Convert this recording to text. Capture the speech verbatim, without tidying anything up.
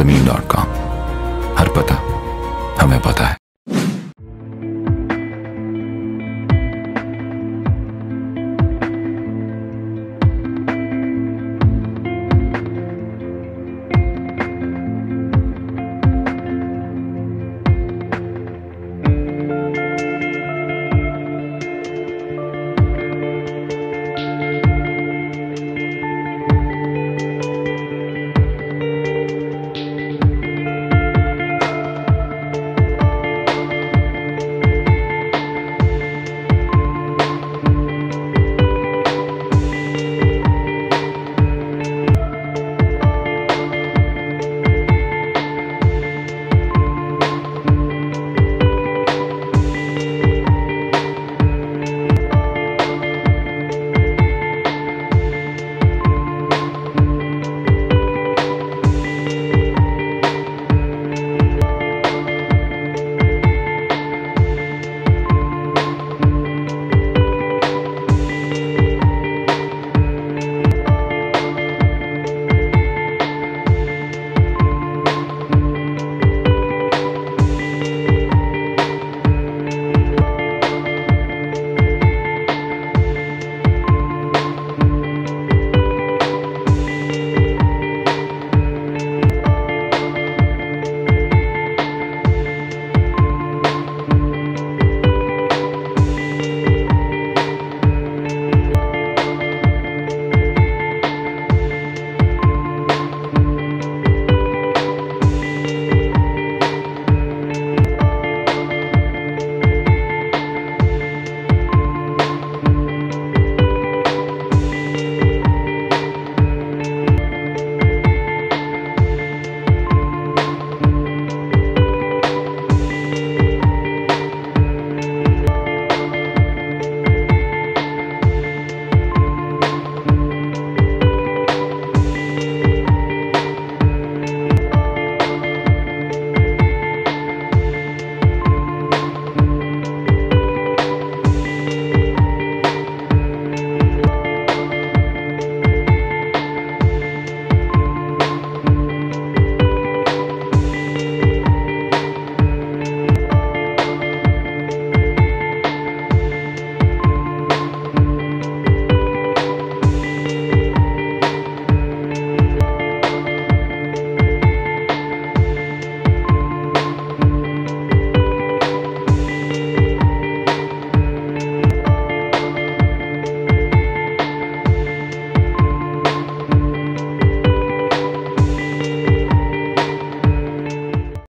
ज़मीन dot com. हर पता हमें पता है।